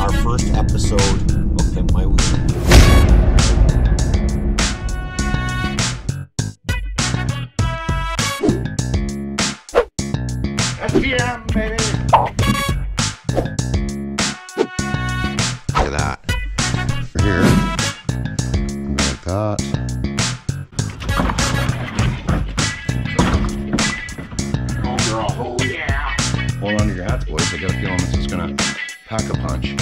our first episode of Pimp My Weekend. Yeah, baby. Look at that. Over here. Like that. Oh, girl. Oh, yeah. Hold on to your hats, boys. I got a feeling this is going to pack a punch.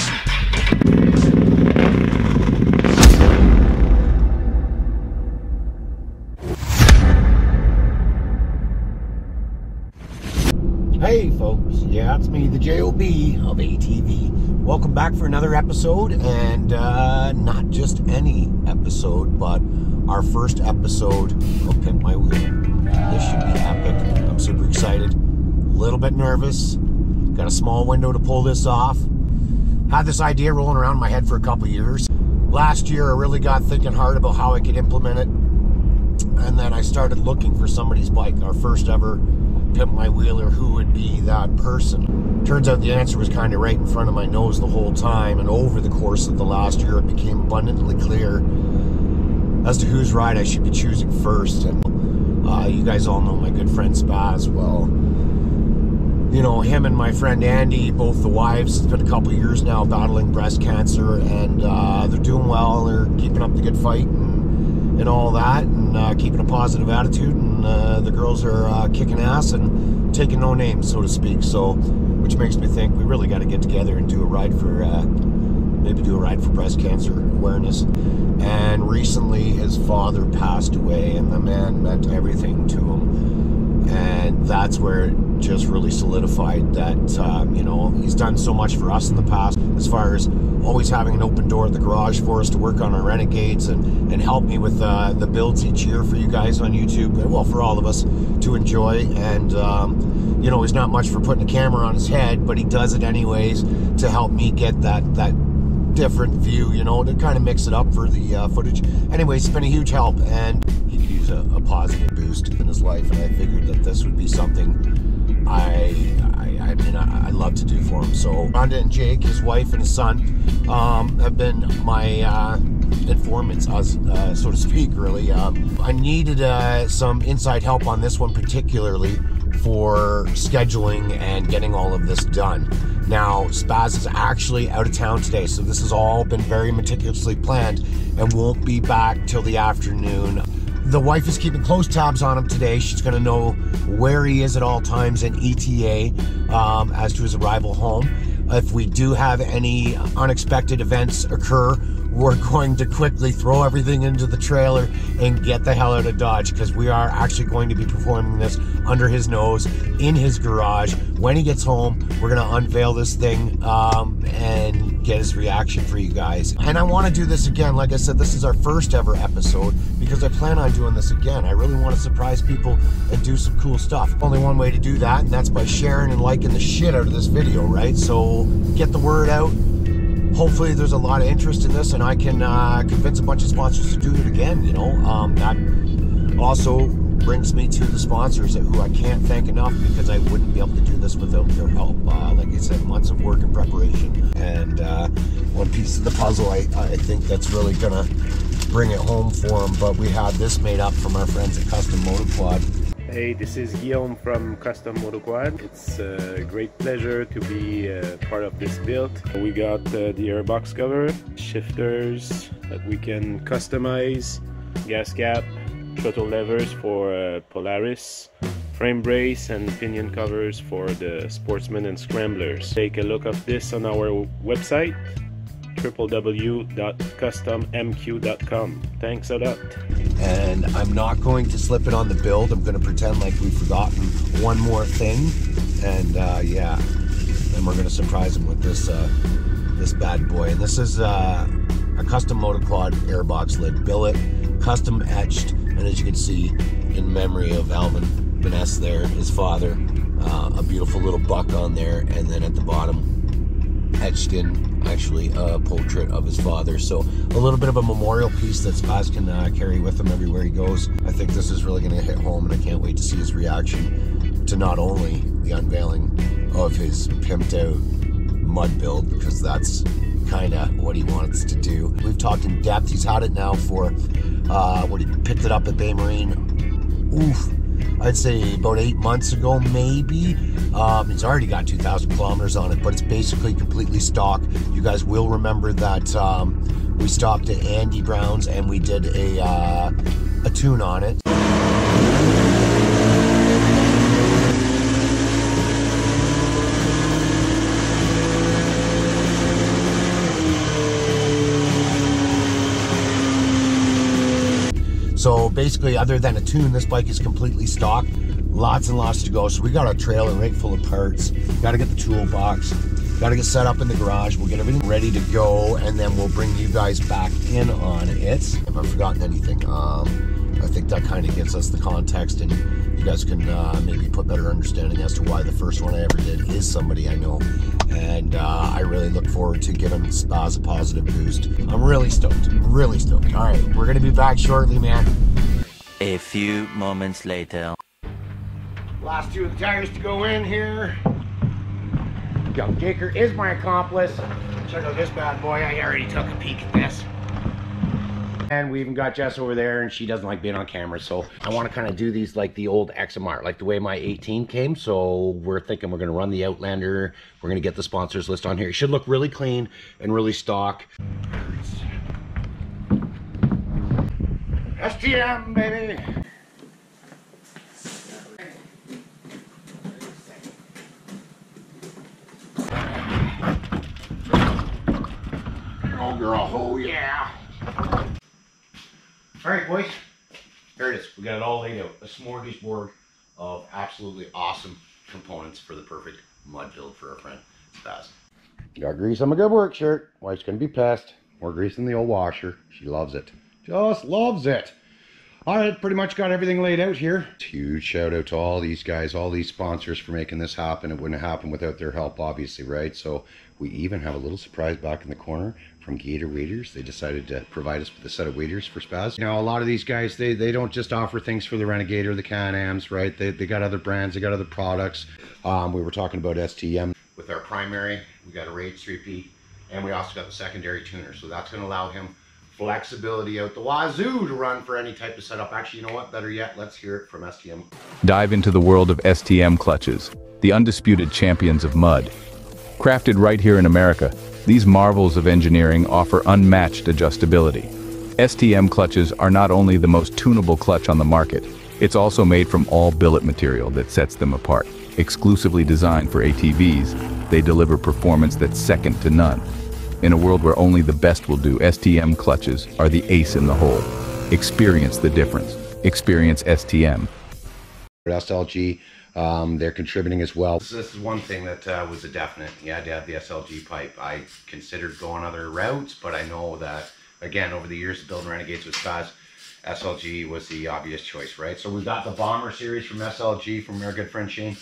Hey folks, yeah, it's me, the JOB of ATV. Welcome back for another episode, and not just any episode, but our first episode of Pimp My Weekend. This should be epic. I'm super excited. A little bit nervous. Got a small window to pull this off. Had this idea rolling around in my head for a couple years. Last year, I really got thinking hard about how I could implement it, and then I started looking for somebody's bike, our first ever Pimp My Wheeler, who would be that person. Turns out the answer was kind of right in front of my nose the whole time, and over the course of the last year it became abundantly clear as to whose ride I should be choosing first. And you guys all know my good friend Spaz. Well, you know, him and my friend Andy, both the wives, it's been a couple years now, battling breast cancer, and they're doing well, they're keeping up the good fight and all that, and keeping a positive attitude, and the girls are kicking ass and taking no names, so to speak. So, which makes me think we really got to get together and do a ride for, maybe do a ride for breast cancer awareness. And recently his father passed away, and the man meant everything to him. And that's where it just really solidified that, you know, he's done so much for us in the past, as far as always having an open door at the garage for us to work on our Renegades, and help me with the builds each year for you guys on YouTube, well, for all of us to enjoy. And you know, he's not much for putting a camera on his head, but he does it anyways to help me get that different view, you know, to kind of mix it up for the footage. Anyways, it's been a huge help, and he could use a positive boost in his life, and I figured that this would be something I love to do for him. So Rhonda and Jake, his wife and his son, have been my informants, so to speak, really. I needed some inside help on this one, particularly for scheduling and getting all of this done. Now, Spaz is actually out of town today, so this has all been very meticulously planned and won't be back till the afternoon. The wife is keeping close tabs on him today. She's gonna know where he is at all times in ETA as to his arrival home. If we do have any unexpected events occur, we're going to quickly throw everything into the trailer and get the hell out of Dodge, because we are actually going to be performing this under his nose in his garage. When he gets home, we're gonna unveil this thing and get his reaction for you guys. And I wanna do this again. Like I said, this is our first ever episode, because I plan on doing this again. I really wanna surprise people and do some cool stuff. Only one way to do that, and that's by sharing and liking the shit out of this video, right? So get the word out. Hopefully there's a lot of interest in this, and I can convince a bunch of sponsors to do it again, you know. That also brings me to the sponsors, who I can't thank enough, because I wouldn't be able to do this without their help. Like I said, months of work and preparation, and one piece of the puzzle I think that's really gonna bring it home for them. But we had this made up from our friends at Custom Motoquad. Hey, this is Guillaume from Custom Motoquad. It's a great pleasure to be part of this build. We got the airbox cover, shifters that we can customize, gas cap, throttle levers for Polaris, frame brace and pinion covers for the Sportsman and Scramblers. Take a look at this on our website, www.custommq.com. Thanks a lot. And I'm not going to slip it on the build. I'm going to pretend like we've forgotten one more thing, and yeah, and we're going to surprise him with this this bad boy. And this is a Custom Motoquad airbox lid billet, custom etched, and as you can see, in memory of Alvin Benesse there, his father, a beautiful little buck on there, and then at the bottom, etched in actually a portrait of his father. So a little bit of a memorial piece that Spaz can carry with him everywhere he goes. I think this is really going to hit home, and I can't wait to see his reaction to not only the unveiling of his pimped out mud build, because that's kind of what he wants to do. We've talked in depth. He's had it now for, what, he picked it up at Bay Marine, oof, I'd say about 8 months ago, maybe. It's already got 2,000 kilometers on it, but it's basically completely stock. You guys will remember that we stopped at Andy Brown's and we did a tune on it. So basically, other than a tune, this bike is completely stock. Lots and lots to go. So we got a trailer right full of parts. Got to get the toolbox. Got to get set up in the garage. We'll get everything ready to go, and then we'll bring you guys back in on it. If I've forgotten anything, I think that kind of gives us the context, and you guys can maybe put better understanding as to why the first one I ever did is somebody I know. And I really look forward to giving Spaz a positive boost. I'm really stoked, really stoked. All right, we're gonna be back shortly, man. A few moments later. Last two of the tires to go in here. Young Jaker is my accomplice. Check out this bad boy, I already took a peek at this. And we even got Jess over there, and she doesn't like being on camera, so I want to kind of do these like the old XMR, like the way my 18 came. So we're thinking we're going to run the Outlander. We're going to get the sponsors list on here. It should look really clean and really stock. STM, baby! Oh, girl. Oh, yeah. All right, boys, there it is. We got it all laid out. A smorgasbord of absolutely awesome components for the perfect mud build for our friend Spaz. Got grease on my good work shirt. Wife's going to be pissed. More grease than the old washer. She loves it. Just loves it. All right, pretty much got everything laid out here. Huge shout out to all these guys, all these sponsors for making this happen. It wouldn't happen without their help, obviously, right? So we even have a little surprise back in the corner from Gator Waders. They decided to provide us with a set of waders for Spaz. Now, a lot of these guys, they don't just offer things for the Renegade or the Can-Ams, right? They got other brands, they got other products. We were talking about STM. With our primary, we got a Rage 3P, and we also got the secondary tuner. So that's gonna allow him flexibility out the wazoo to run for any type of setup. Actually, you know what? Better yet, let's hear it from STM. Dive into the world of STM clutches, the undisputed champions of mud. Crafted right here in America, these marvels of engineering offer unmatched adjustability. STM clutches are not only the most tunable clutch on the market, it's also made from all billet material that sets them apart. Exclusively designed for ATVs, they deliver performance that's second to none. In a world where only the best will do, STM clutches are the ace in the hole. Experience the difference. Experience STM. SLG, they're contributing as well. This is one thing that was a definite. You had to have the SLG pipe. I considered going other routes, but I know that, again, over the years of building Renegades with Spaz, SLG was the obvious choice, right? So we've got the Bomber series from SLG, from our good friend Shane,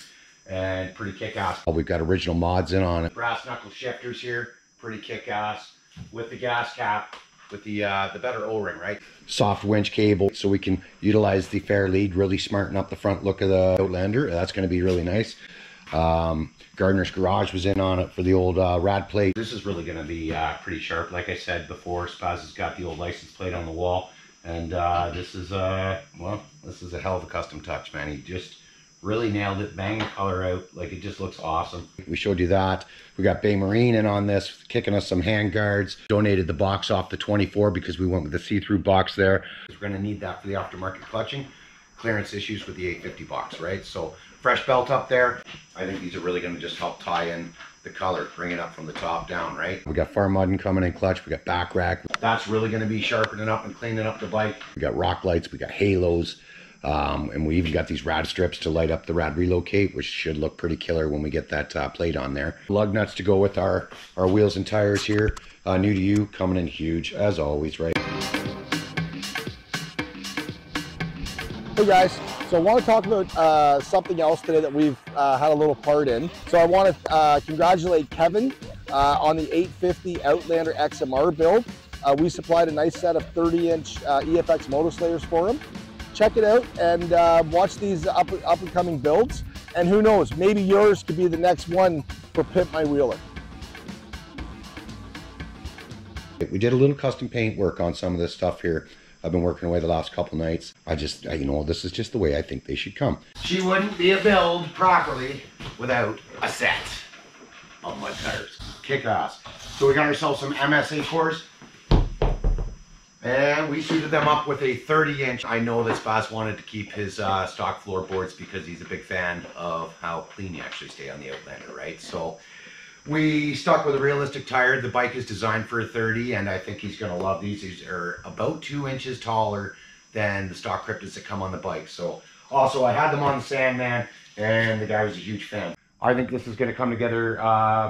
and pretty kick-ass. We've got original mods in on it. Brass knuckle shifters here. Pretty kick-ass with the gas cap, with the better O-ring, right? Soft winch cable, so we can utilize the fair lead, really smarten up the front look of the Outlander. That's going to be really nice. Gardner's Garage was in on it for the old rad plate. This is really going to be pretty sharp. Like I said before, Spaz has got the old license plate on the wall, and this is a hell of a custom touch, man. He just really nailed it, bang the color out, like it just looks awesome. We showed you that. We got Bay Marine in on this, kicking us some hand guards. Donated the box off the 24 because we went with the see-through box there. We're gonna need that for the aftermarket clutching. Clearance issues with the 850 box, right? So fresh belt up there. I think these are really gonna just help tie in the color, bring it up from the top down, right? We got far mudding coming in clutch. We got back rack. That's really gonna be sharpening up and cleaning up the bike. We got rock lights, we got halos. And we even got these rad strips to light up the rad relocate, which should look pretty killer when we get that plate on there. Lug nuts to go with our wheels and tires here. New to you, coming in huge as always, right? Hey guys, so I want to talk about something else today that we've had a little part in. So I want to congratulate Kevin on the 850 Outlander XMR build. We supplied a nice set of 30-inch EFX motoslayers for him. Check it out and watch these up and coming builds. And who knows, maybe yours could be the next one for Pimp My Wheeler. We did a little custom paint work on some of this stuff here. I've been working away the last couple nights. This is just the way I think they should come. She wouldn't be a build properly without a set of mud cutters. Kick-ass. So we got ourselves some MSA 4s. And we suited them up with a 30-inch. I know this boss wanted to keep his stock floorboards because he's a big fan of how clean you actually stay on the Outlander, right? So we stuck with a realistic tire. The bike is designed for a 30, and I think he's gonna love these. These are about 2 inches taller than the stock cryptids that come on the bike. So also I had them on the Sandman, and the guy was a huge fan. I think this is gonna come together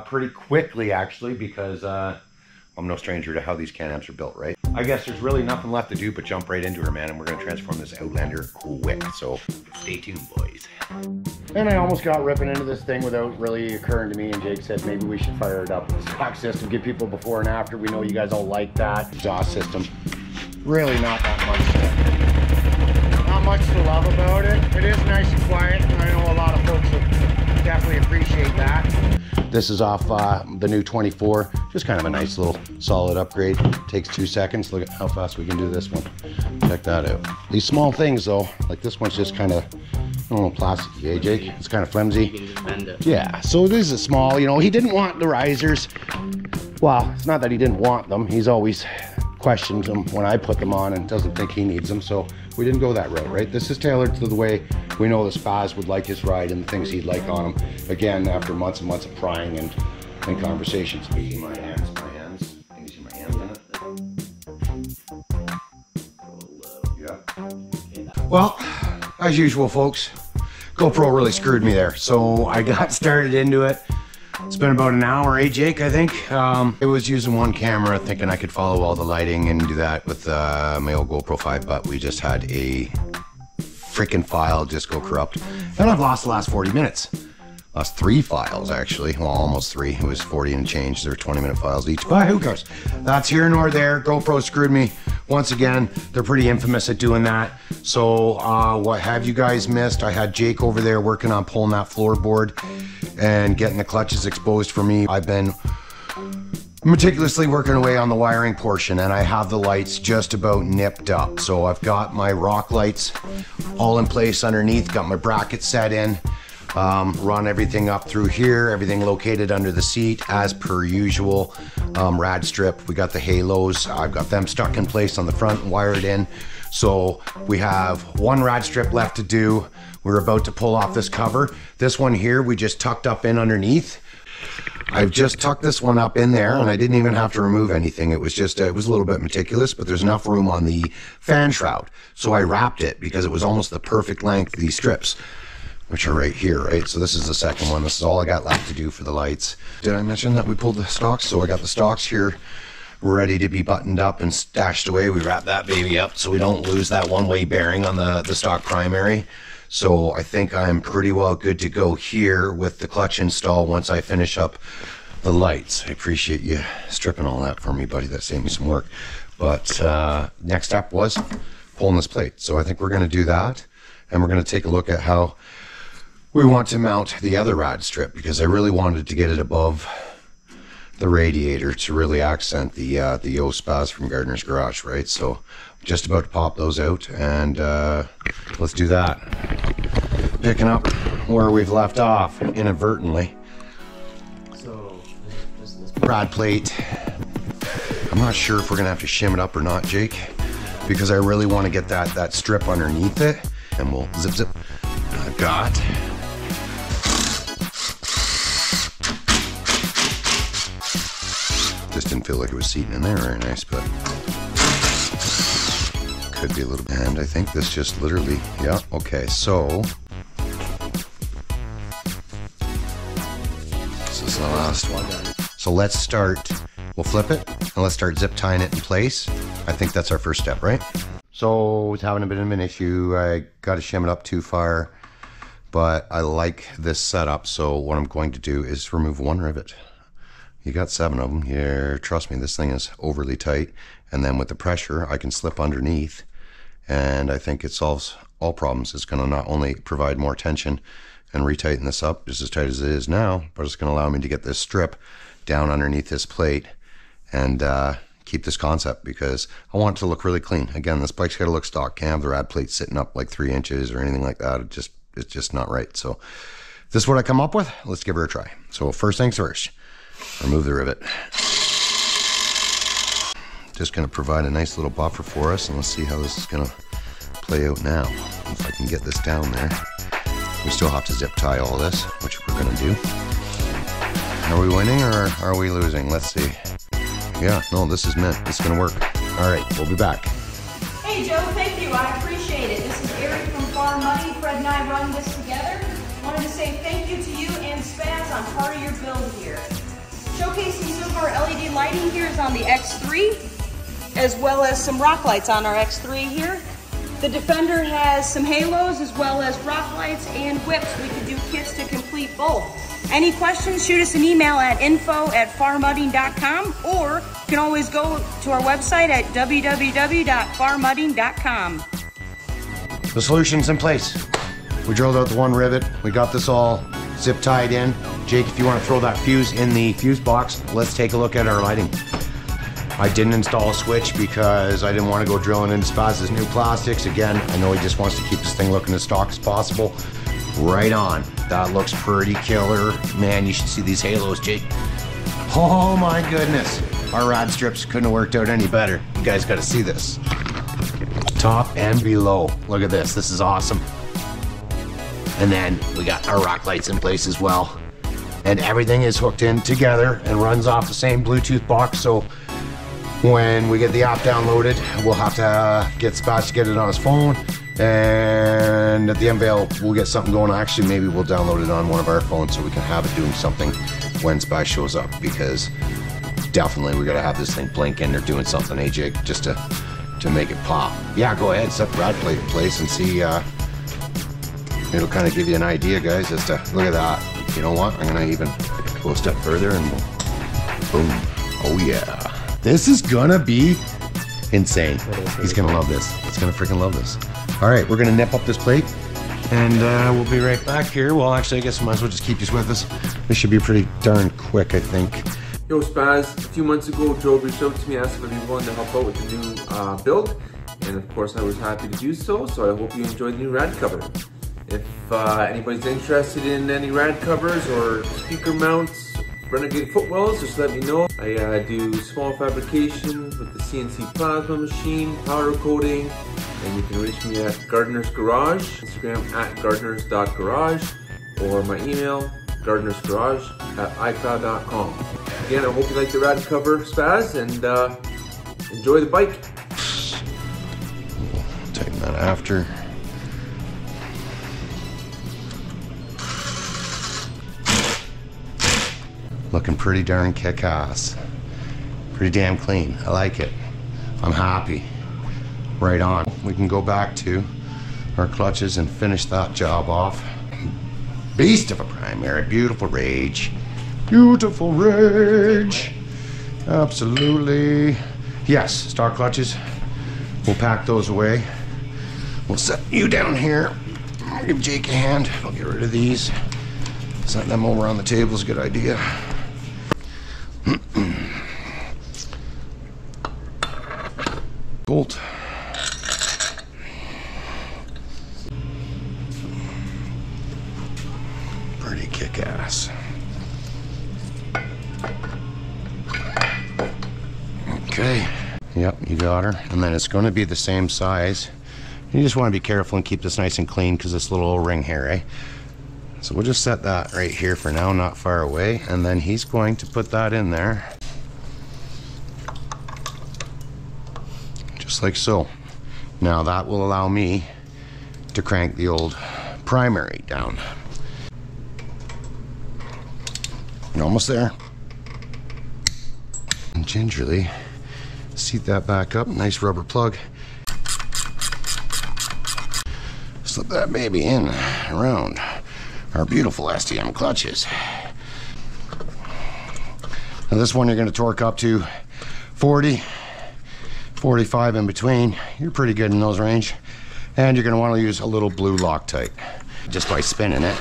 pretty quickly, actually, because I'm no stranger to how these Can-Amps are built, right? I guess there's really nothing left to do but jump right into her, man, and we're gonna transform this Outlander quick, so stay tuned, boys. And I almost got ripping into this thing without really occurring to me, and Jake said maybe we should fire it up with a stock system, give people before and after. We know you guys all like that. Exhaust system, really not that much. Not much to love about it. It is nice and quiet, and I know a lot of folks will definitely appreciate that. This is off the new 24, just kind of a nice little solid upgrade. Takes 2 seconds. Look at how fast we can do this one. Check that out. These small things though, like this one's just kind of, I don't know, plasticky, eh, Jake? It's kind of flimsy. Yeah, so this is small, you know, he didn't want the risers. Well, it's not that he didn't want them. He's always questioned them when I put them on and doesn't think he needs them, so we didn't go that route, right? This is tailored to the way we know the Spaz would like his ride and the things he'd like on him. Again, after months and months of prying and conversations. Easy, my hands. Easy, my hands on it. Yeah. Well, as usual, folks, GoPro really screwed me there, so I got started into it. It's been about an hour, eh, Jake, I think? It was using one camera, thinking I could follow all the lighting and do that with my old GoPro 5, but we just had a freaking file just go corrupt. And I've lost the last 40 minutes. Lost 3 files, actually. Well, almost 3. It was 40 and change. There were 20-minute files each, but who cares? That's here nor there. GoPro screwed me. Once again, they're pretty infamous at doing that. So what have you guys missed? I had Jake over there working on pulling that floorboard and getting the clutches exposed for me. I've been meticulously working away on the wiring portion, and I have the lights just about nipped up. So I've got my rock lights all in place underneath, got my bracket set in, run everything up through here, everything located under the seat as per usual. Rad strip, we got the halos, I've got them stuck in place on the front and wired in. So we have one rad strip left to do. We're about to pull off this cover. This one here, we just tucked up in underneath. I've just tucked this one up in there, and I didn't even have to remove anything. It was just, it was a little bit meticulous, but there's enough room on the fan shroud. So I wrapped it because it was almost the perfect length, these strips, which are right here, right? So this is the second one. This is all I got left to do for the lights. Did I mention that we pulled the stocks? So I got the stocks here ready to be buttoned up and stashed away. We wrap that baby up so we don't lose that one-way bearing on the stock primary. So I think I'm pretty well good to go here with the clutch install once I finish up the lights. I appreciate you stripping all that for me, buddy. That saved me some work. But next up was pulling this plate. So I think we're gonna do that, and we're gonna take a look at how we want to mount the other rad strip, because I really wanted to get it above the radiator to really accent the O-Spaz from Gardner's Garage, right? So I'm just about to pop those out, and let's do that. Picking up where we've left off inadvertently. So this rad plate, I'm not sure if we're gonna have to shim it up or not, Jake, because I really want to get that strip underneath it, and we'll zip. I've got didn't feel like it was seating in there very nice, but could be a little bit. And I think this just literally, yeah, okay, so this is the last one. So let's start, we'll flip it, and let's start zip tying it in place. I think that's our first step, right? So it's having a bit of an issue. I got to shim it up too far, but I like this setup, so what I'm going to do is remove one rivet. You got 7 of them here. Trust me, this thing is overly tight. And then with the pressure, I can slip underneath, and I think it solves all problems. It's gonna not only provide more tension and retighten this up just as tight as it is now, but it's gonna allow me to get this strip down underneath this plate and keep this concept because I want it to look really clean. Again, this bike's got to look stock. Can't have the rad plate sitting up like 3 inches or anything like that. It's just not right. So this is what I come up with. Let's give her a try. So first things first, remove the rivet. Just gonna provide a nice little buffer for us, and let's see how this is gonna play out now. If I can get this down there. We still have to zip tie all this, which we're gonna do. Are we winning or are we losing? Let's see. Yeah, no, this is meant. It's gonna work. All right, we'll be back. Hey Joe, thank you. I appreciate it. This is Eric from Farm Money. Fred and I run this together. Wanted to say thank you to you and Spaz on part of your build here. Showcasing some of our LED lighting here is on the X3, as well as some rock lights on our X3 here. The Defender has some halos as well as rock lights and whips. We can do kits to complete both. Any questions, shoot us an email at info@farmudding.com, or you can always go to our website at www.farmudding.com. The solution's in place. We drilled out the one rivet. We got this all zip tied in. Jake, if you want to throw that fuse in the fuse box, let's take a look at our lighting. I didn't install a switch because I didn't want to go drilling into Spaz's new plastics. Again, I know he just wants to keep this thing looking as stock as possible. Right on. That looks pretty killer. Man, you should see these halos, Jake. Oh my goodness. Our rod strips couldn't have worked out any better. You guys got to see this. Top and below. Look at this. This is awesome. And then we got our rock lights in place as well. And everything is hooked in together and runs off the same Bluetooth box. So when we get the app downloaded, we'll have to get Spaz to get it on his phone. And at the unveil, we'll get something going. Actually, maybe we'll download it on one of our phones so we can have it doing something when Spaz shows up, because definitely we gotta have this thing blinking or doing something, eh, Jake, just to make it pop. Yeah, go ahead, set the rad plate in place and see. It'll kind of give you an idea, guys, as to, look at that. You know what, I'm gonna even go a step further and we'll, boom, oh yeah. This is gonna be insane. He's gonna love this. He's gonna freaking love this. All right, we're gonna nip up this plate and we'll be right back here. Well, actually, I guess we might as well just keep this with us. This should be pretty darn quick, I think. Yo, Spaz, a few months ago, Joe reached out to me, asked if I'd be willing to help out with the new build. And of course, I was happy to do so, so I hope you enjoyed the new rad cover. If anybody's interested in any rad covers or speaker mounts, Renegade footwells, just let me know. I do small fabrication with the CNC plasma machine, powder coating, and you can reach me at Gardener's Garage, Instagram at gardeners.garage, or my email, gardenersgarage@icloud.com. Again, I hope you like the rad cover, Spaz, and enjoy the bike. We'll tighten that after. Looking pretty darn kick-ass. Pretty damn clean. I like it. I'm happy. Right on. We can go back to our clutches and finish that job off. Beast of a primary. Beautiful rage. Beautiful rage. Absolutely. Yes, star clutches. We'll pack those away. We'll set you down here. I'll give Jake a hand. I'll get rid of these. Set them over on the table is a good idea. Bolt. Pretty kick-ass. Okay. Yep, you got her. And then it's going to be the same size. You just want to be careful and keep this nice and clean because this little O-ring here, eh? So we'll just set that right here for now, not far away. And then he's going to put that in there. Just like so. Now that will allow me to crank the old primary down. You're almost there. And gingerly seat that back up, nice rubber plug. Slip that baby in around our beautiful STM clutches. Now this one you're going to torque up to 40, 45 in between. You're pretty good in those range. And you're going to want to use a little blue Loctite. Just by spinning it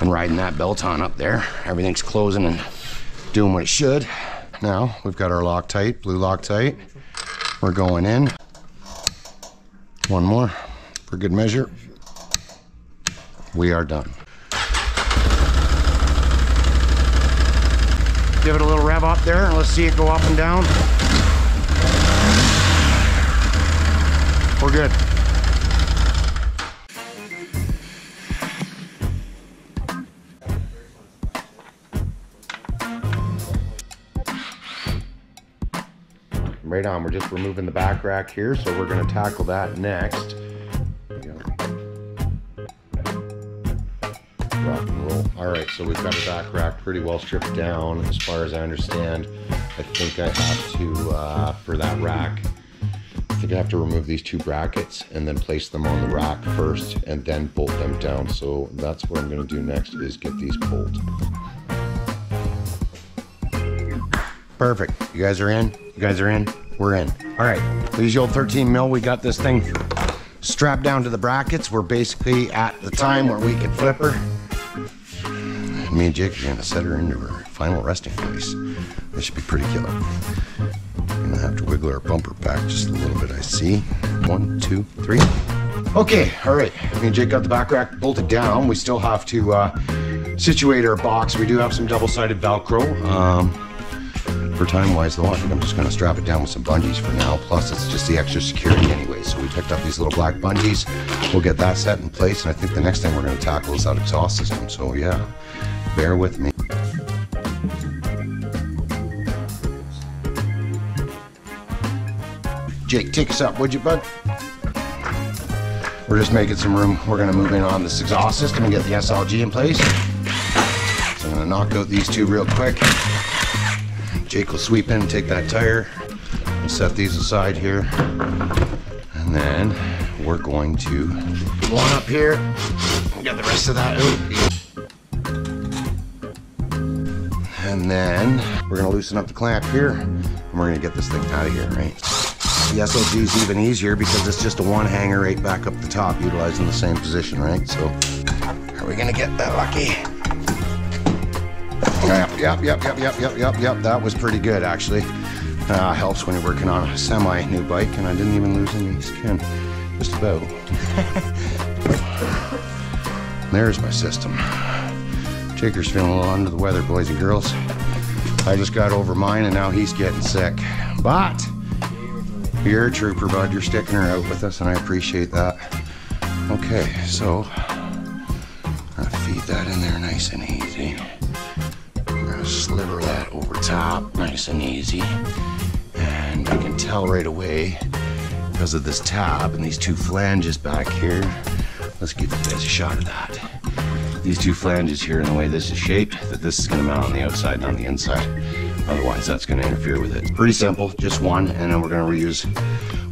and riding that belt on up there, everything's closing and doing what it should. Now we've got our Loctite, blue Loctite. We're going in. One more for good measure. We are done. Give it a little rev up there and let's see it go up and down. We're good. Right on, we're just removing the back rack here, so we're going to tackle that next. Rock and roll. Alright, so we've got the back rack pretty well stripped down as far as I understand. I think I have to, for that rack, I think I have to remove these two brackets and then place them on the rack first and then bolt them down. So that's what I'm going to do next, is get these bolted. Perfect. You guys are in? You guys are in? We're in. Alright, these old 13 mil, we got this thing strapped down to the brackets. We're basically at the time where we can flip her. Me and Jake are gonna set her into her final resting place. This should be pretty killer. I'm gonna have to wiggle her bumper back just a little bit, I see. 1, 2, 3. Okay, all right. Me and Jake got the back rack bolted down. We still have to situate our box. We do have some double-sided Velcro. For time-wise, though, I think I'm just gonna strap it down with some bungees for now. Plus, it's just the extra security anyway. So we picked up these little black bungees. We'll get that set in place, and I think the next thing we're gonna tackle is that exhaust system, so yeah. Bear with me. Jake, take us up, would you, bud? We're just making some room. We're gonna move in on this exhaust system and get the SLG in place. So I'm gonna knock out these two real quick. Jake will sweep in, take that tire, and set these aside here. And then we're going to go on up here and get the rest of that out. And then we're going to loosen up the clamp here and we're going to get this thing out of here, right? The SLG is even easier because it's just a one hanger right back up the top, utilizing the same position, right? So are we going to get that lucky? Yep. That was pretty good, actually. Helps when you're working on a semi-new bike, and I didn't even lose any skin. Just about. There's my system. Jaker's feeling a little under the weather, boys and girls. I just got over mine and now he's getting sick. But you're a trooper, bud. You're sticking her out with us and I appreciate that. Okay, so I'm gonna feed that in there nice and easy. We're gonna sliver that over top nice and easy. And I can tell right away because of this tab and these two flanges back here. Let's give you guys a shot of that. These two flanges here, and the way this is shaped, that this is gonna mount on the outside, not on the inside. Otherwise, that's gonna interfere with it. It's pretty simple, just one, and then we're gonna reuse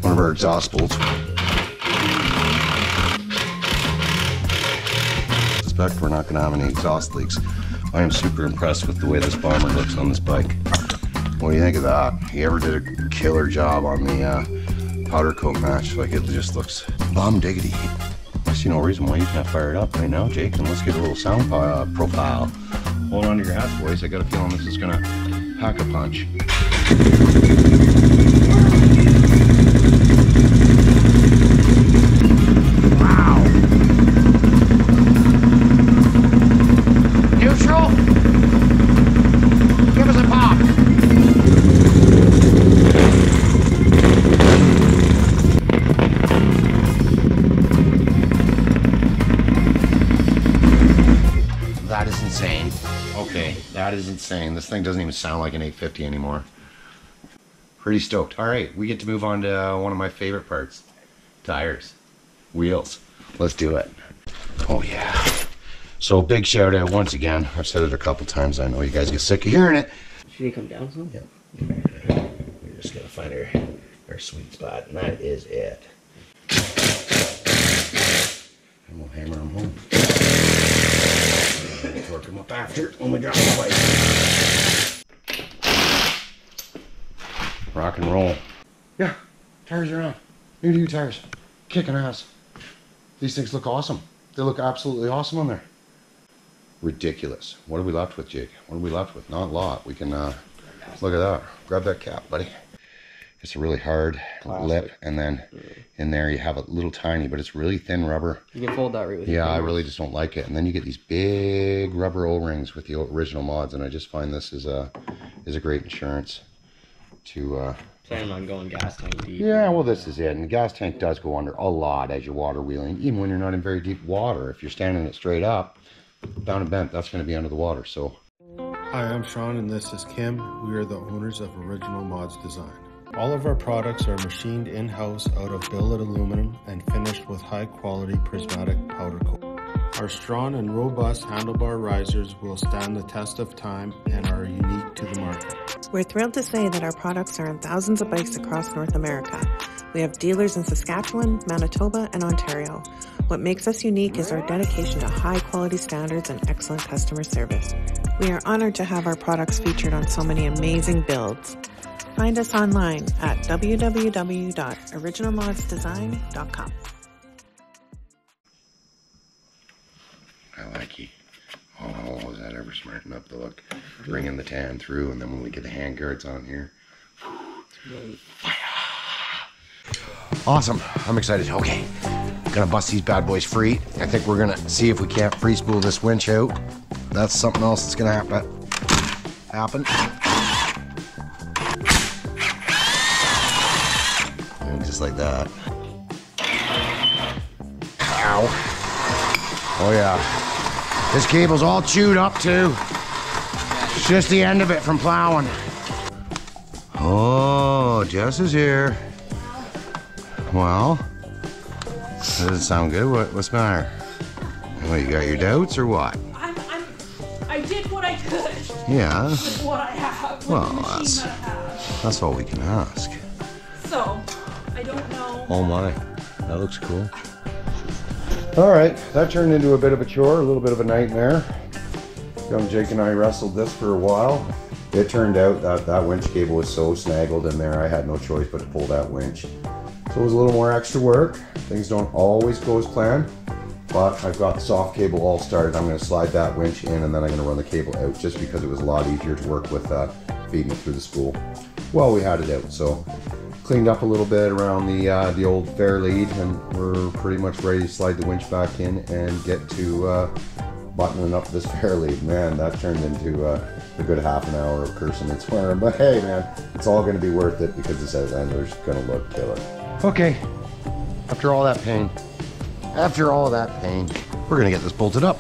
one of our exhaust bolts. I suspect we're not gonna have any exhaust leaks. I am super impressed with the way this bomber looks on this bike. What do you think of that? He ever did a killer job on the powder coat match. Like, it just looks bomb diggity. I see no reason why you can't fire it up right now, Jake, and let's get a little sound profile. Hold on to your hats, boys. I got a feeling this is gonna pack a punch. Wow! Neutral? Give us a pop! That is insane. This thing doesn't even sound like an 850 anymore. Pretty stoked. All right, we get to move on to one of my favorite parts. Tires. Wheels. Let's do it. Oh, yeah. So big shout out once again. I've said it a couple times. I know you guys get sick of hearing it. Should he come down some? Yep. Yeah. We're just going to find our sweet spot, and that is it. And we'll hammer them home. Torque them up after when we drop the bike. Rock and roll. Yeah, tires are on. New to you tires. Kicking ass. These things look awesome. They look absolutely awesome on there. Ridiculous. What are we left with, Jake? What are we left with? Not a lot. We can Look at that. Grab that cap, buddy. It's a really hard lip, and then in there you have a little tiny, but it's really thin rubber. You can fold that right with your fingers. I really just don't like it. And then you get these big rubber O-rings with the original mods, and I just find this is a great insurance to... Planning on going gas tank deep. Yeah, well, this is it. And the gas tank does go under a lot as you're water wheeling, even when you're not in very deep water. If you're standing it straight up, down and bent, that's going to be under the water, so... Hi, I'm Sean, and this is Kim. We are the owners of Original Mods Design. All of our products are machined in-house out of billet aluminum and finished with high-quality prismatic powder coat. Our strong and robust handlebar risers will stand the test of time and are unique to the market. We're thrilled to say that our products are on thousands of bikes across North America. We have dealers in Saskatchewan, Manitoba, and Ontario. What makes us unique is our dedication to high-quality standards and excellent customer service. We are honored to have our products featured on so many amazing builds. Find us online at www.originalmodsdesign.com. I like you. Oh, is that ever smarting up the look? Bringing the tan through, and then when we get the hand guards on here. Fire! Awesome. I'm excited. Okay. Gonna bust these bad boys free. I think we're gonna see if we can't free spool this winch out. That's something else that's gonna happen. Just like that. Ow. Oh yeah. This cable's all chewed up too. It's just the end of it from plowing. Oh, Jess is here. Well, that doesn't sound good. What's the matter? Well, you got your doubts or what? I did what I could. Yeah. With what I have. Well, that's all we can ask. So. I don't know. Oh my, that looks cool. All right, that turned into a bit of a chore, a little bit of a nightmare. Jake and I wrestled this for a while. It turned out that that winch cable was so snaggled in there, I had no choice but to pull that winch. So it was a little more extra work. Things don't always go as planned, but I've got the soft cable all started. I'm gonna slide that winch in and then I'm gonna run the cable out just because it was a lot easier to work with feeding it through the spool. Well, we had it out, so. Cleaned up a little bit around the old fair lead, and we're pretty much ready to slide the winch back in and get to buttoning up this fair lead. Man, that turned into a good half an hour of cursing and swearing, but hey man, it's all going to be worth it because this outlander's going to look killer. Okay, after all that pain, we're going to get this bolted up.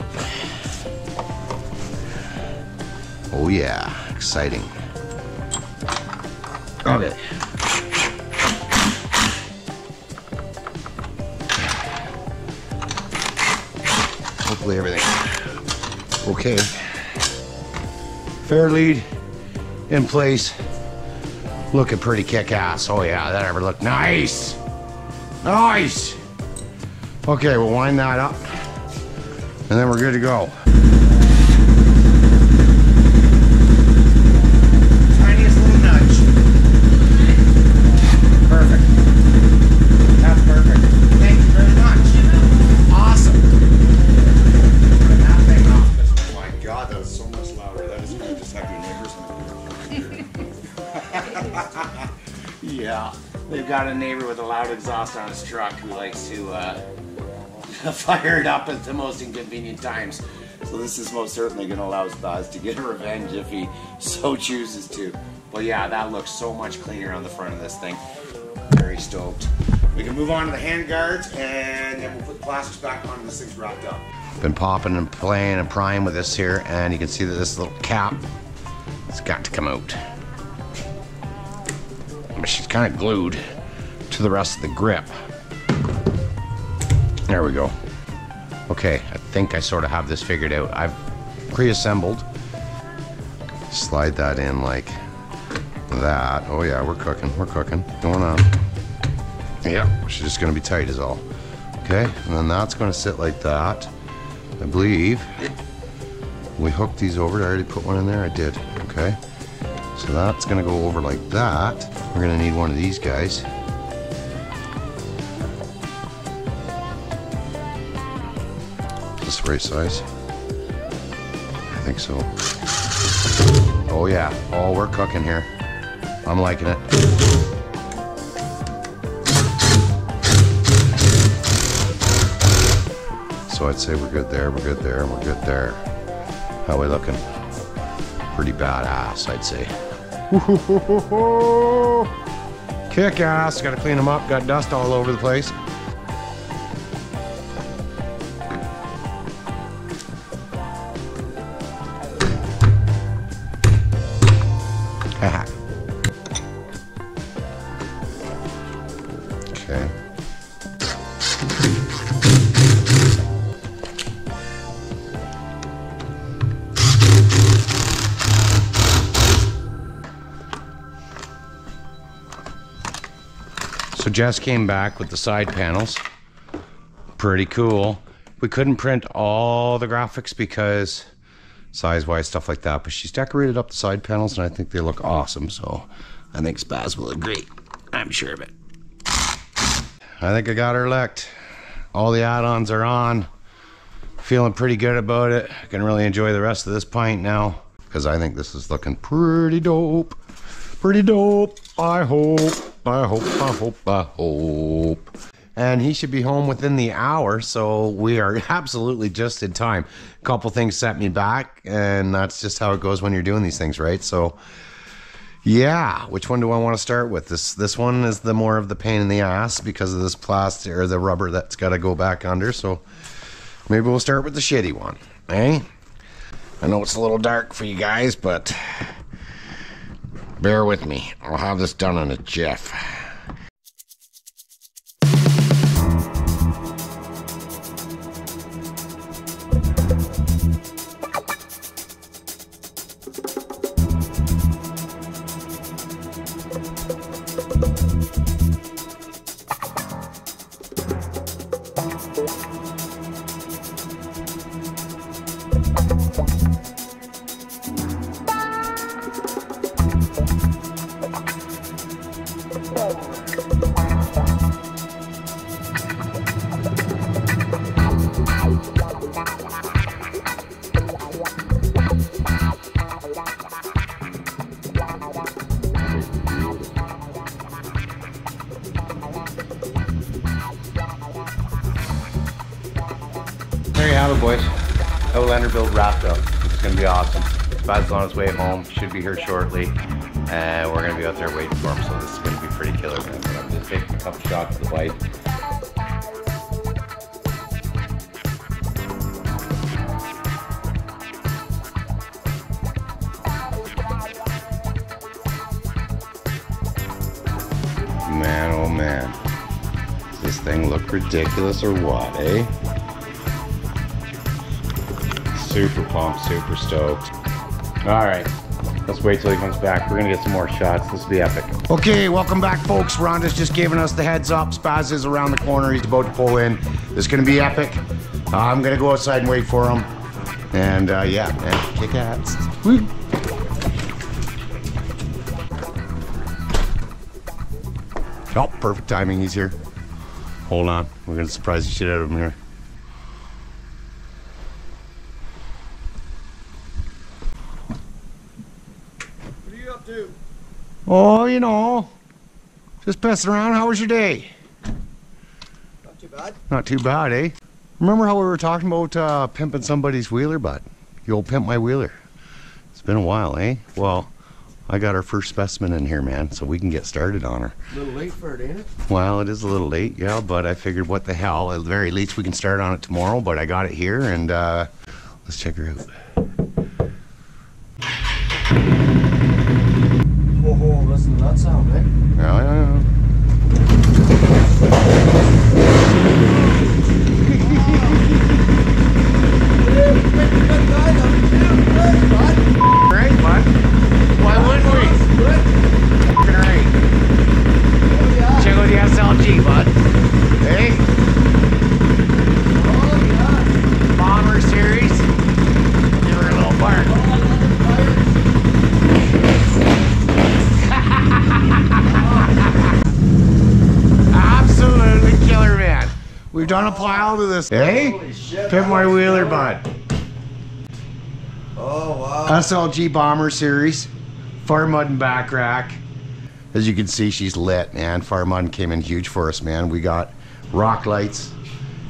Oh yeah, exciting. Grab it. Hopefully everything. Okay. Fair lead in place. Looking pretty kick-ass. Oh yeah, that ever looked nice. Nice. Okay, we'll wind that up and then we're good to go. Tiniest little nudge. Perfect. That's perfect. Thank you very much. Awesome. Yeah, we've got a neighbor with a loud exhaust on his truck who likes to fire it up at the most inconvenient times. So this is most certainly going to allow us to get revenge if he so chooses to. But yeah, that looks so much cleaner on the front of this thing. Very stoked. We can move on to the hand guards, and then we'll put the plastics back on and this thing's wrapped up. Been popping and playing and prying with this here, and you can see that this little cap has got to come out. But she's kind of glued to the rest of the grip. There we go. Okay, I think I sort of have this figured out. I've pre-assembled. Slide that in like that. Oh yeah, we're cooking. Going on. Yeah, she's just gonna be tight is all. Okay, and then that's gonna sit like that. I believe we hooked these over. Did I already put one in there? I did, okay. So that's gonna go over like that. We're gonna need one of these guys. Is this the right size? I think so. Oh yeah, oh, we're cooking here. I'm liking it. So I'd say we're good there, we're good there, and we're good there. How we looking? Pretty badass, I'd say. Kick ass, gotta clean them up, got dust all over the place. Okay. So Jess came back with the side panels. Pretty cool. We couldn't print all the graphics because size-wise, stuff like that, but she's decorated up the side panels and I think they look awesome, so I think Spaz will agree. I'm sure of it. I think I got her licked. All the add-ons are on. Feeling pretty good about it. I can really enjoy the rest of this pint now because I think this is looking pretty dope. Pretty dope. I hope, I hope, I hope, I hope. And he should be home within the hour, so we are absolutely just in time. A couple things set me back, and that's just how it goes when you're doing these things, right? So yeah, which one do I want to start with? This one is the more of the pain in the ass because of this plastic or the rubber that's got to go back under. So maybe we'll start with the shitty one, eh? I know it's a little dark for you guys, but bear with me. I'll have this done in a jiff. Boys, Outlander build wrapped up. It's gonna be awesome. Spaz's on his way home, should be here shortly, and we're gonna be out there waiting for him, so this is gonna be pretty killer. I'm just taking a couple shots of the bike. Man, oh man. Does this thing look ridiculous or what, eh? Super pumped, super stoked. All right, let's wait till he comes back. We're gonna get some more shots. This will be epic. Okay, welcome back, folks. Rhonda's just giving us the heads up. Spaz is around the corner. He's about to pull in. This is gonna be epic. I'm gonna go outside and wait for him. And yeah, man, kick ass. Woo. Oh, perfect timing. He's here. Hold on, we're gonna surprise the shit out of him here. Oh, you know, just pissing around. How was your day? Not too bad. Not too bad, eh? Remember how we were talking about pimping somebody's wheeler, bud? You'll pimp my wheeler. It's been a while, eh? Well, I got our first specimen in here, man, so we can get started on her. A little late for it, ain't it? Well, it is a little late, yeah, but I figured what the hell. At the very least, we can start on it tomorrow, but I got it here, and let's check her out. Oh, listen to that sound, eh? Yeah, yeah, yeah. Right, bud? Why wouldn't we? Fucking right. Oh, yeah. Check out the SLG, bud. Hey? Oh, yeah. Bomber series. Give her a little bark. We've done a pile to this, eh? Hey? Pimp my wheeler, bud. Oh, wow. SLG Bomber Series, Fire Mud and Back Rack. As you can see, she's lit, man. Fire Mud came in huge for us, man. We got rock lights,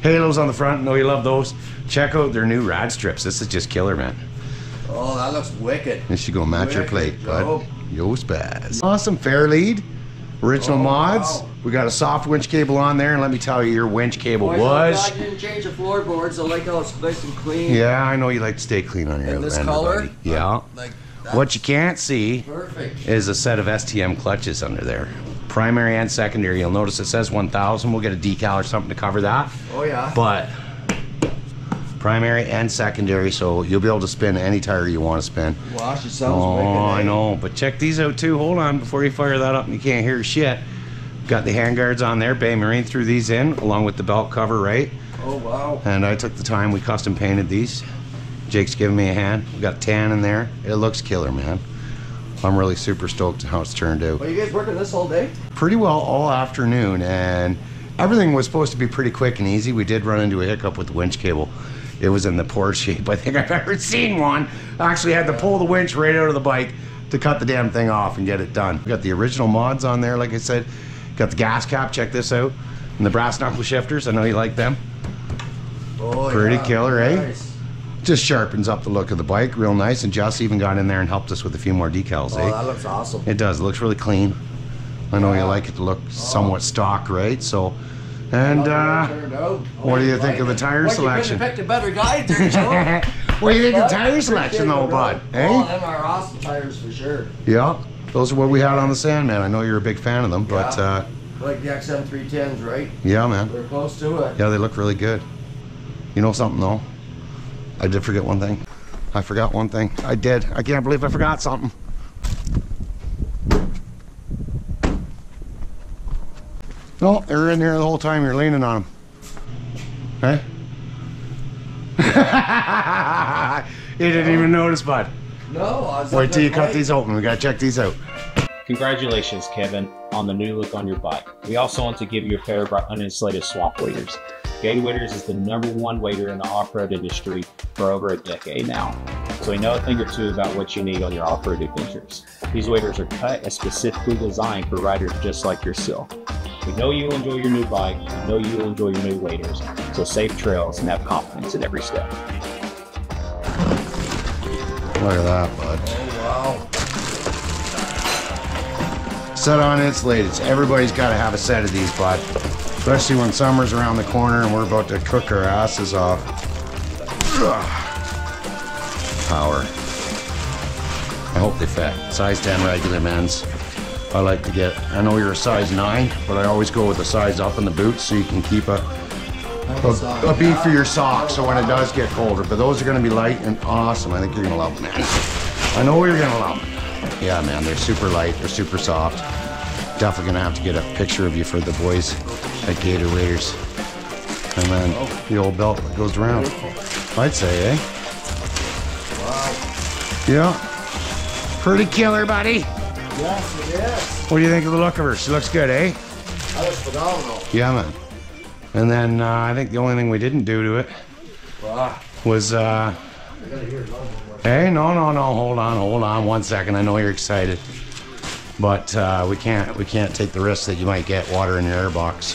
halos on the front. Know you love those. Check out their new rad strips. This is just killer, man. Oh, that looks wicked. And she gonna match your plate, bud. Yo, spaz. Awesome Fairlead, original mods. Wow. We got a soft winch cable on there, and let me tell you, your winch cable was... I didn't change the floorboards. I like how it's nice and clean. Yeah, I know you like to stay clean on your Outlander, buddy. And this color? Yeah. Like what you can't see is a set of STM clutches under there. Primary and secondary. You'll notice it says 1000. We'll get a decal or something to cover that. Oh, yeah. But primary and secondary, so you'll be able to spin any tire you want to spin. Wow, she sounds wicked, eh? I know. But check these out, too. Hold on. Before you fire that up and you can't hear shit. Got the handguards on there. Bay Marine threw these in along with the belt cover, right? Oh, wow. And I took the time, we custom painted these. Jake's giving me a hand. We got tan in there. It looks killer, man. I'm really super stoked how it's turned out. Well, you guys working this all day? Pretty well all afternoon, and everything was supposed to be pretty quick and easy. We did run into a hiccup with the winch cable. It was in the poorest shape I think I've ever seen one. I actually had to pull the winch right out of the bike to cut the damn thing off and get it done. We got the original mods on there, like I said. Got the gas cap, check this out. And the brass knuckle shifters, I know you like them. Oh, pretty killer, eh? Nice. Just sharpens up the look of the bike real nice, and Jess even got in there and helped us with a few more decals, eh? Oh, that looks awesome. It does, it looks really clean. I know you like it to look somewhat stock, right? So, and what do you think of the tire selection? You picked a better guide there, Joe. What do you think of the tire selection though, bud? Eh? Oh, them are awesome tires for sure. Yeah. Those are what we had on the Sandman. I know you're a big fan of them, but... like the XM 310s, right? Yeah, man. We're close to it. Yeah, they look really good. You know something, though? I did forget one thing. I forgot one thing. I did. I can't believe I forgot something. No, they were in here the whole time. You're leaning on them. Hey? You didn't even notice, bud. No, wait till you cut these open. We gotta check these out. Congratulations, Kevin, on the new look on your bike. We also want to give you a pair of our uninsulated swamp waders. Gate waders is the #1 wader in the off-road industry for over a decade now, so we know a thing or two about what you need on your off-road adventures. These waders are cut and specifically designed for riders just like yourself. We know you'll enjoy your new bike. We know you'll enjoy your new waders. So safe trails and have confidence in every step. Look at that, bud. Oh, wow. Set on insulateds. Everybody's got to have a set of these, bud. Especially when summer's around the corner and we're about to cook our asses off. Power. I hope they fit. Size 10 regular men's. I like to get, I know you're a size 9, but I always go with a size up in the boots so you can keep a bead for your sock, so when it does get colder. But those are going to be light and awesome. I think you're going to love them, man. I know you're going to love them. Yeah, man, they're super light. They're super soft. Definitely going to have to get a picture of you for the boys at Gator Waders. And then the old belt that goes around. I'd say, eh? Wow. Yeah. Pretty killer, buddy. Yes, it is. What do you think of the look of her? She looks good, eh? That looks phenomenal. Yeah, man. And then I think the only thing we didn't do to it was, hey, no, hold on one second. I know you're excited, but we can't take the risk that you might get water in your airbox.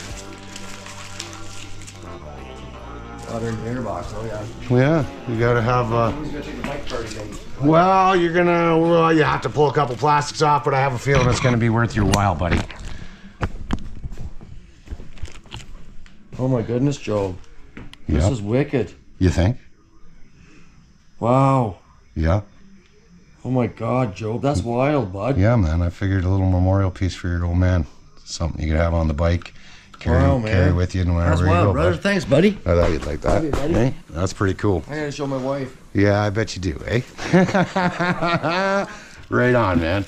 Water in your airbox, oh yeah. Yeah, you gotta have, well, you're gonna, well, you have to pull a couple plastics off, but I have a feeling it's gonna be worth your while, buddy. Oh my goodness, Joe. This is wicked. You think? Wow. Yeah. Oh my God, Joe. That's wild, bud. Yeah, man. I figured a little memorial piece for your old man. Something you could have on the bike. Carry with you and wherever you go, brother. Bud. Thanks, buddy. I thought you'd like that. Hey, that's pretty cool. I gotta show my wife. Yeah, I bet you do, eh? Right on, man.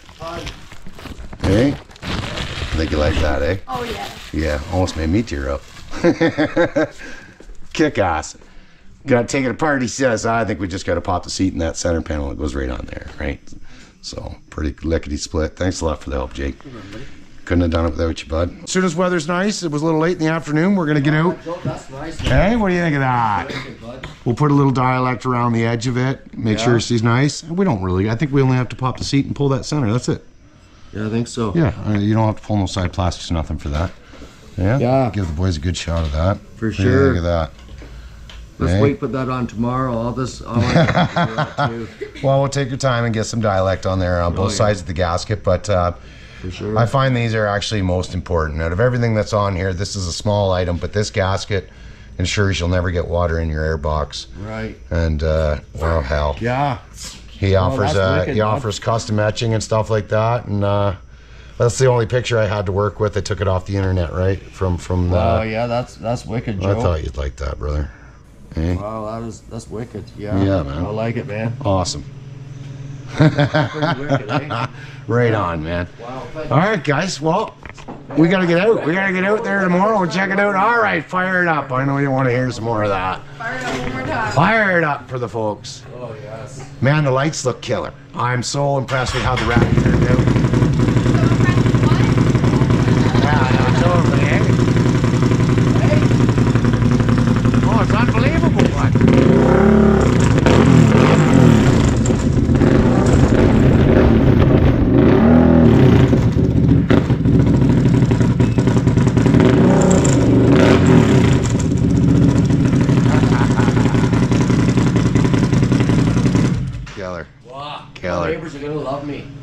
Hey? I think you like that, eh? Oh, yeah. Yeah, almost made me tear up. Kick ass. Got to take it apart, he says. I think we just got to pop the seat in that center panel. It goes right on there, right? So, pretty lickety split. Thanks a lot for the help, Jake. Couldn't have done it without you, bud. As soon as weather's nice, it was a little late in the afternoon, we're gonna get out. That's nice, man. Hey, what do you think of that? Good, we'll put a little dialect around the edge of it, make sure she's nice. We don't really, I think we only have to pop the seat and pull that center, that's it. Yeah, I think so. Yeah, you don't have to pull no side plastics or nothing for that. Yeah? Yeah. Give the boys a good shot of that. For sure. Look at that. Let's wait, put that on tomorrow. All this, all too. Well, we'll take your time and get some dialect on there on both sides of the gasket, but for sure. I find these are actually most important. Out of everything that's on here, this is a small item, but this gasket ensures you'll never get water in your air box. Right. And, well, hell. Yeah. He offers, he offers custom etching and stuff like that, and that's the only picture I had to work with. I took it off the internet, right? From the. Oh yeah, that's wicked, Joe. I thought you'd like that, brother. Eh? Wow, that's wicked. Yeah. Yeah, man. I like it, man. Awesome. That's pretty wicked, eh? Right on, man. Wow. All right, guys. Well, we gotta get out. We gotta get out there tomorrow and check it out. All right, fire it up. I know you want to hear some more of that. Fire it up one more time. Fire it up for the folks. Oh yes. Man, the lights look killer. I'm so impressed with how the rack turned out.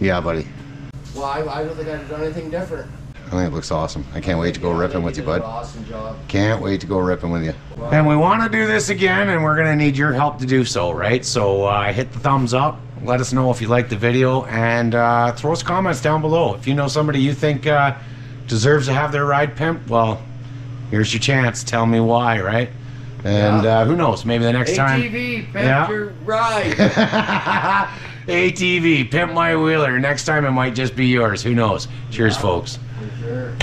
Yeah, buddy. Well, I don't think I'd have done anything different. I think it looks awesome. I can't wait to go ripping with you, bud. Awesome job. Can't wait to go ripping with you. Wow. And we want to do this again, and we're gonna need your help to do so, right? So hit the thumbs up. Let us know if you like the video, and throw us comments down below. If you know somebody you think deserves to have their ride pimped, well, here's your chance. Tell me why, right? And who knows? Maybe the next time. ATV, pimp your ride. ATV, pimp my wheeler. Next time it might just be yours. Who knows? Cheers, folks. For sure.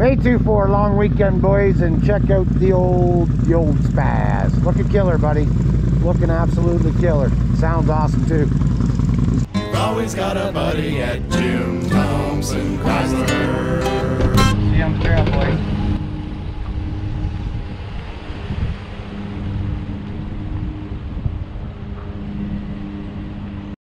Day 2-4, long weekend, boys, and check out the old spaz. Looking killer, buddy. Looking absolutely killer. Sounds awesome too. You've always got a buddy at Jim Thompson Chrysler. See you on the trail, boys.